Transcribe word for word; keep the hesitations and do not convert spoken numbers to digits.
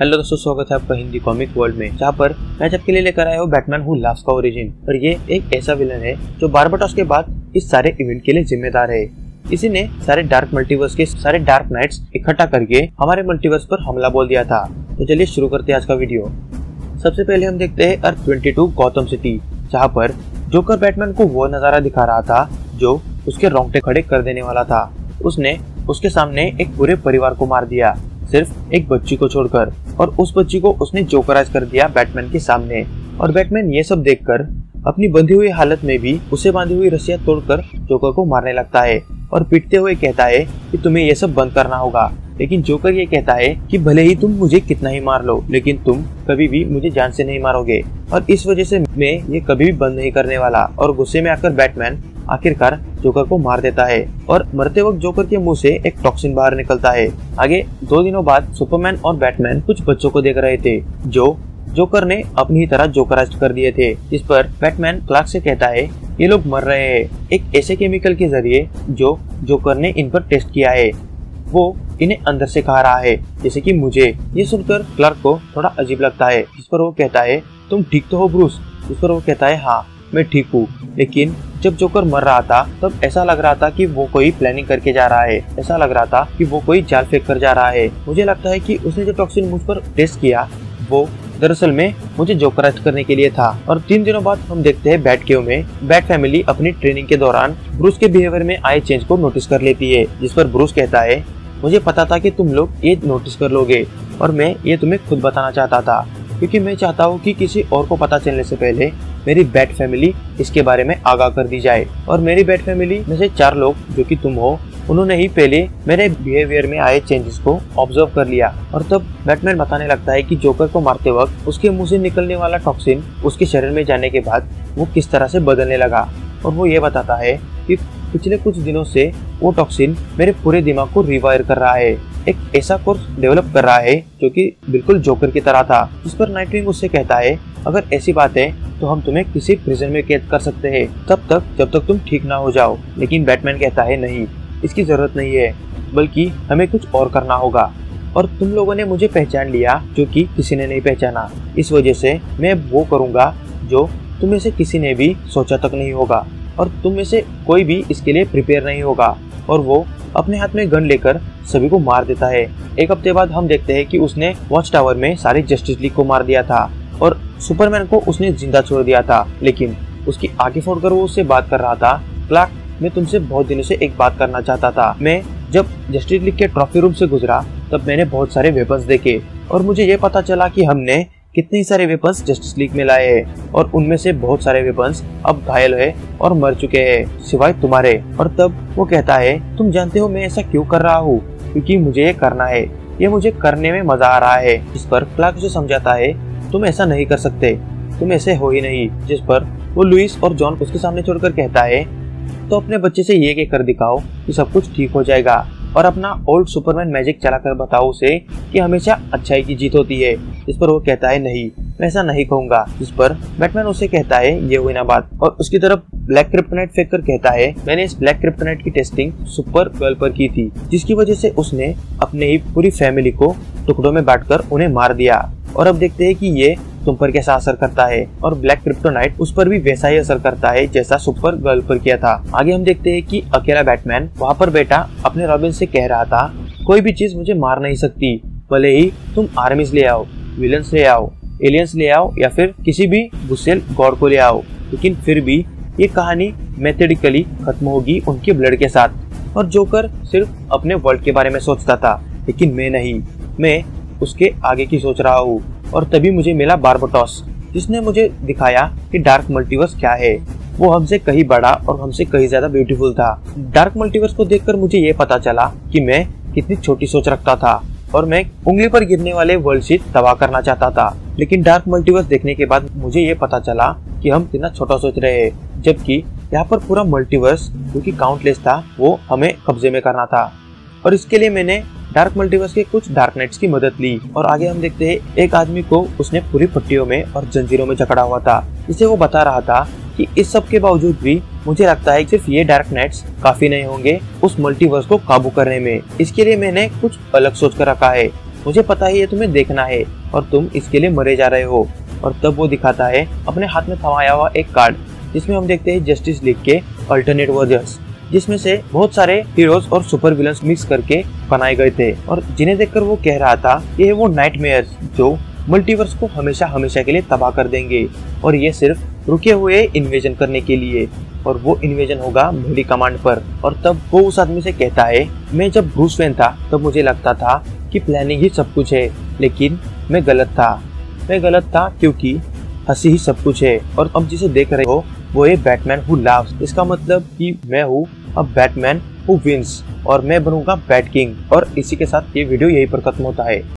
Hello दोस्तों, स्वागत है आपका हिंदी कॉमिक वर्ल्ड में, जहाँ पर मैं आपके लिए लेकर आया हूँ बैटमैन हू लाफ्स का ओरिजिन। और ये एक ऐसा विलन है जो बारबाटोस के बाद इस सारे इवेंट के लिए जिम्मेदार है। इसी ने सारे डार्क मल्टीवर्स के सारे डार्क नाइट्स इकट्ठा करके हमारे मल्टीवर्स पर हमला बोल दिया था। तो चलिए शुरू करते हैं आज का वीडियो। सबसे पहले हम देखते हैं earth twenty two Gotham city, जहाँ पर जोकर बैटमैन को वो नजारा दिखा रहा था जो उसके रोंगटे खड़े कर देने वाला था। उसने उसके सामने एक पूरे परिवार को मार दिया, सिर्फ एक बच्ची को छोड़कर, और उस बच्ची को उसने जोकराइज कर दिया बैटमैन के सामने। और बैटमैन ये सब देखकर अपनी बंधी हुई हालत में भी उसे बांधी हुई रस्सियां तोड़कर जोकर को मारने लगता है और पीटते हुए कहता है कि तुम्हें ये सब बंद करना होगा। लेकिन जोकर ये कहता है कि भले ही तुम मुझे कितना ही मार लो, लेकिन तुम कभी भी मुझे जान से नहीं मारोगे, और इस वजह से मैं ये कभी भी बंद नहीं करने वाला। और गुस्से में आकर बैटमैन आखिरकार जोकर को मार देता है और मरते वक्त जोकर के मुंह से एक टॉक्सिन बाहर निकलता है। आगे दो दिनों बाद सुपरमैन और बैटमैन कुछ बच्चों को देख रहे थे जो जोकर ने अपनी ही तरह जोकराइज कर दिए थे, जिस पर बैटमैन क्लार्क से कहता है ये लोग मर रहे हैं एक ऐसे केमिकल के जरिए जो जोकर ने इन पर टेस्ट किया है, वो इन्हें अंदर से खा रहा है, जैसे कि मुझे। ये सुनकर क्लार्क को थोड़ा अजीब लगता है, जिस पर वो कहता है तुम ठीक तो हो ब्रूस? जिस पर वो कहता है हाँ मैं ठीक हूँ, लेकिन जब जोकर मर रहा था तब ऐसा लग रहा था कि वो कोई प्लानिंग करके जा रहा है, ऐसा लग रहा था कि वो कोई जाल फेंक कर जा रहा है। मुझे लगता है कि उसने जो टॉक्सिन मुझ पर टेस्ट किया वो दरअसल में मुझे जोकराइज करने के लिए था। और तीन दिनों बाद हम देखते हैं बैट केव में बैट फैमिली अपनी ट्रेनिंग के दौरान ब्रूस के बिहेवियर में आए चेंज को नोटिस कर लेती है, जिस पर ब्रूस कहता है मुझे पता था कि तुम लोग ये नोटिस कर लोगे और मैं ये तुम्हें खुद बताना चाहता था, क्योंकि मैं चाहता हूँ कि किसी और को पता चलने से पहले मेरी बैट फैमिली इसके बारे में आगाह कर दी जाए। और मेरी बैट फैमिली में से चार लोग जो कि तुम हो, उन्होंने ही पहले मेरे बिहेवियर में आए चेंजेस को ऑब्जर्व कर लिया। और तब बैटमैन बताने लगता है कि जोकर को मारते वक्त उसके मुंह से निकलने वाला टॉक्सिन उसके शरीर में जाने के बाद वो किस तरह से बदलने लगा, और वो ये बताता है कि पिछले कुछ दिनों से वो टॉक्सिन मेरे पूरे दिमाग को रिवायर कर रहा है, एक ऐसा कोर्स डेवलप कर रहा है जो कि बिल्कुल जोकर की तरह था। इस पर नाइटविंग उससे कहता है अगर ऐसी बात है तो हम तुम्हें किसी प्रिजन में कैद कर सकते हैं तब तक जब तक तुम ठीक ना हो जाओ। लेकिन बैटमैन कहता है नहीं, इसकी जरूरत नहीं है, बल्कि हमें कुछ और करना होगा, और तुम लोगों ने मुझे पहचान लिया जो कि किसी ने नहीं पहचाना, इस वजह से मैं वो करूँगा जो तुम में से किसी ने भी सोचा तक नहीं होगा, और तुम में से कोई भी इसके लिए प्रिपेयर नहीं होगा। और वो अपने हाथ में गन लेकर सभी को मार देता है। एक हफ्ते बाद हम देखते हैं कि उसने वॉच टावर में सारे जस्टिस लीग को मार दिया था और सुपरमैन को उसने जिंदा छोड़ दिया था, लेकिन उसकी आगे फोड़ कर वो उससे बात कर रहा था। क्लार्क, मैं तुमसे बहुत दिनों से एक बात करना चाहता था। मैं जब जस्टिस लीग के ट्रॉफी रूम से गुजरा तब मैंने बहुत सारे वेपन्स देखे और मुझे ये पता चला कि हमने कितने सारे वेपन्स जस्टिस लीग में लाए हैं, और उनमें से बहुत सारे वेपन्स अब घायल है और मर चुके हैं सिवाय तुम्हारे। और तब वो कहता है तुम जानते हो मैं ऐसा क्यों कर रहा हूँ? क्योंकि मुझे ये करना है, ये मुझे करने में मजा आ रहा है। इस पर क्लार्क उसे समझाता है तुम ऐसा नहीं कर सकते, तुम ऐसे हो ही नहीं। जिस पर वो लुइस और जॉन उसके सामने छोड़कर कहता है तो अपने बच्चे से ये कहकर दिखाओ कि सब कुछ ठीक हो जाएगा, और अपना ओल्ड सुपरमैन मैजिक चलाकर बताओ उसे कि हमेशा अच्छाई की जीत होती है। इस पर वो कहता है नहीं, मैं ऐसा नहीं कहूँगा। इस पर बैटमैन उसे कहता है ये हुई ना बात, और उसकी तरफ ब्लैक क्रिप्टोनाइट फेंक कर कहता है मैंने इस ब्लैक क्रिप्टोनाइट की टेस्टिंग सुपर गर्ल पर की थी, जिसकी वजह से उसने अपने ही पूरी फैमिली को टुकड़ों में बांटकर उन्हें मार दिया, और अब देखते है कि ये तुम पर कैसा असर करता है। और ब्लैक क्रिप्टोनाइट उस पर भी वैसा ही असर करता है जैसा सुपर गर्ल पर किया था। आगे हम देखते हैं कि अकेला बैटमैन वहाँ पर बैठा अपने रॉबिन से कह रहा था कोई भी चीज मुझे मार नहीं सकती, भले ही तुम आर्मीज ले आओ, विलन्स ले आओ, एलियंस ले आओ, या फिर किसी भी गुस्सेल गॉड को ले आओ, लेकिन फिर भी ये कहानी मैथेडिकली खत्म होगी उनके ब्लड के साथ। और जोकर सिर्फ अपने वर्ल्ड के बारे में सोचता था, लेकिन मैं नहीं, मैं उसके आगे की सोच रहा हूँ। और तभी मुझे मिला बारबाटोस, जिसने मुझे दिखाया कि डार्क मल्टीवर्स क्या है। वो हमसे कहीं बड़ा और हमसे कहीं ज्यादा ब्यूटीफुल था। डार्क मल्टीवर्स को देखकर मुझे ये पता चला कि मैं कितनी छोटी सोच रखता था, और मैं उंगली पर गिरने वाले वर्ल्ड से तबाह करना चाहता था। लेकिन डार्क मल्टीवर्स देखने के बाद मुझे ये पता चला कि हम कितना छोटा सोच रहे हैं, जबकि यहाँ पर पूरा मल्टीवर्स जो कि काउंटलेस था वो हमें कब्जे में करना था। और इसके लिए मैंने डार्क मल्टीवर्स के कुछ डार्क नाइट्स की मदद ली। और आगे हम देखते हैं एक आदमी को उसने पूरी पट्टियों में और जंजीरों में जकड़ा हुआ था, जिसे वो बता रहा था कि इस सब के बावजूद भी मुझे लगता है कि सिर्फ ये डार्क नाइट्स काफी नहीं होंगे उस मल्टीवर्स को काबू करने में, इसके लिए मैंने कुछ अलग सोच कर रखा है। मुझे पता है ये तुम्हें देखना है और तुम इसके लिए मरे जा रहे हो। और तब वो दिखाता है अपने हाथ में थमाया हुआ एक कार्ड, जिसमें हम देखते हैं जस्टिस लीग के अल्टरनेट वर्जन्स, जिसमें से बहुत सारे हीरोज और सुपर विलन्स मिक्स करके बनाए गए थे और जिन्हें देखकर वो कह रहा था ये है वो नाइटमेयर्स जो मल्टीवर्स को हमेशा हमेशा के लिए तबाह कर देंगे और ये सिर्फ रुके हुए इन्वेजन करने के लिए, और वो इन्वेजन होगा मेरी कमांड पर। और तब वो उस आदमी से कहता है, मैं जब ब्रूस वेन था तब मुझे लगता था कि प्लानिंग ही सब कुछ है, लेकिन मैं गलत था, मैं गलत था क्योंकि हंसी ही सब कुछ है। और अब जिसे देख रहे हो वो है बैटमैन हु लाफ्स, इसका मतलब कि मैं हूँ अब बैटमैन हु विंस और मैं बनूंगा बैट किंग। और इसी के साथ ये वीडियो यहीं पर खत्म होता है।